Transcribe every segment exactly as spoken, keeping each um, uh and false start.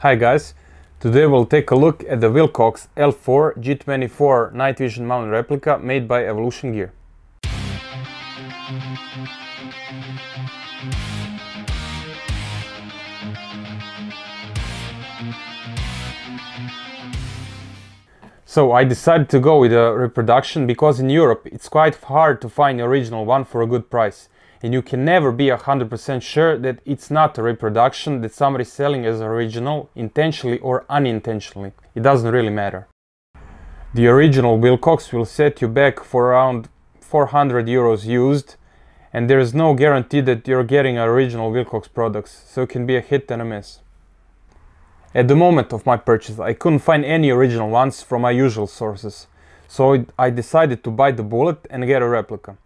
Hi guys, today we'll take a look at the Wilcox L four G twenty-four night vision mount replica made by Evolution Gear. So I decided to go with a reproduction because in Europe it's quite hard to find the original one for a good price. And you can never be one hundred percent sure that it's not a reproduction that somebody is selling as original, intentionally or unintentionally. It doesn't really matter. The original Wilcox will set you back for around four hundred euros used, and there is no guarantee that you're getting original Wilcox products, so it can be a hit and a miss. At the moment of my purchase, I couldn't find any original ones from my usual sources, so I decided to bite the bullet and get a replica.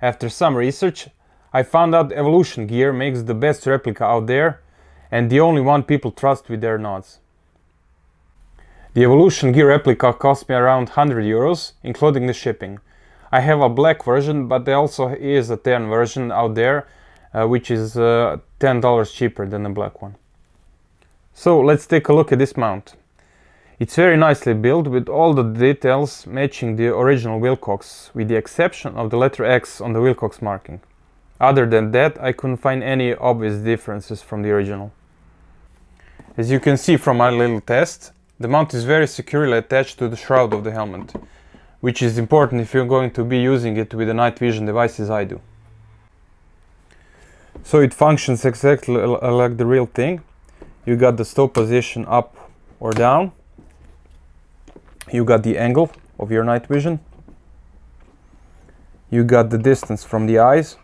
After some research, I found out Evolution Gear makes the best replica out there and the only one people trust with their nods. The Evolution Gear replica cost me around one hundred euros, including the shipping. I have a black version, but there also is a tan version out there, uh, which is uh, ten dollars cheaper than the black one. So let's take a look at this mount. It's very nicely built with all the details matching the original Wilcox, with the exception of the letter X on the Wilcox marking. Other than that, I couldn't find any obvious differences from the original. As you can see from my little test, the mount is very securely attached to the shroud of the helmet, which is important if you're going to be using it with a night vision device as I do. So it functions exactly like the real thing. You got the stow position up or down. You got the angle of your night vision, you got the distance from the eyes,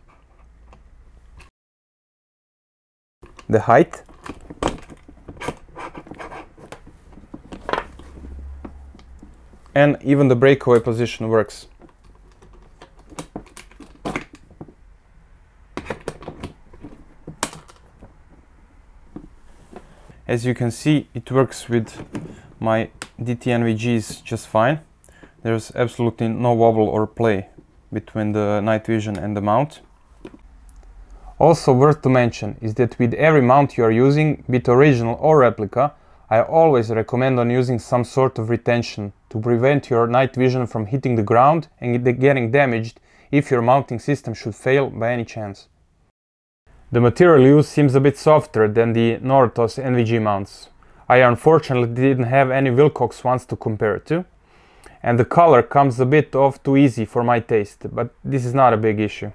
the height, and even the breakaway position works. As you can see, it works with my D T N V G is just fine. There's absolutely no wobble or play between the night vision and the mount. Also worth to mention is that with every mount you are using, be it original or replica, I always recommend on using some sort of retention to prevent your night vision from hitting the ground and getting damaged if your mounting system should fail by any chance. The material used seems a bit softer than the Nortos N V G mounts. I unfortunately didn't have any Wilcox ones to compare to, and the color comes a bit off too easy for my taste, but this is not a big issue.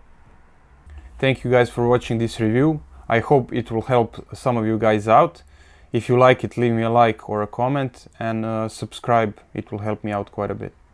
Thank you guys for watching this review. I hope it will help some of you guys out. If you like it, leave me a like or a comment, and uh, subscribe. It will help me out quite a bit.